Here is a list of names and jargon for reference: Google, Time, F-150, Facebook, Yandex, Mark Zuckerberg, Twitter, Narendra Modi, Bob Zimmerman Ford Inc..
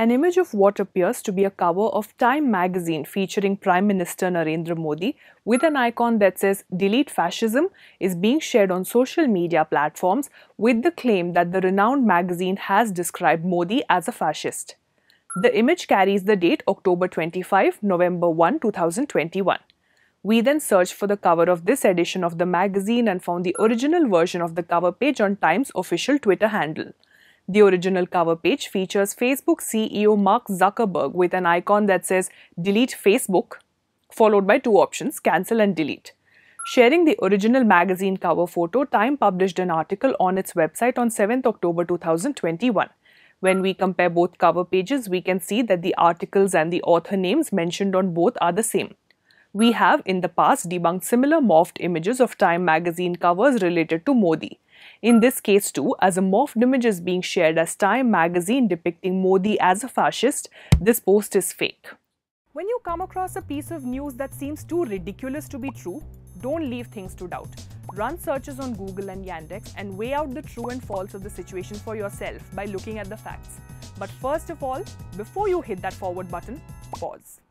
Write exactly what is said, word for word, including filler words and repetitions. An image of what appears to be a cover of Time magazine featuring Prime Minister Narendra Modi with an icon that says "Delete Fascism" is being shared on social media platforms with the claim that the renowned magazine has described Modi as a fascist. The image carries the date October twenty-fifth to November first, two thousand twenty-one. We then searched for the cover of this edition of the magazine and found the original version of the cover page on Time's official Twitter handle. The original cover page features Facebook C E O Mark Zuckerberg with an icon that says "Delete Facebook," followed by two options, cancel and delete. Sharing the original magazine cover photo, Time published an article on its website on seventh October two thousand twenty-one. When we compare both cover pages, we can see that the articles and the author names mentioned on both are the same. We have in the past debunked similar morphed images of Time magazine covers related to Modi. In this case too, as a morphed image is being shared as Time magazine depicting Modi as a fascist, this post is fake. When you come across a piece of news that seems too ridiculous to be true, don't leave things to doubt. Run searches on Google and Yandex and weigh out the true and false of the situation for yourself by looking at the facts. But first of all, before you hit that forward button, pause.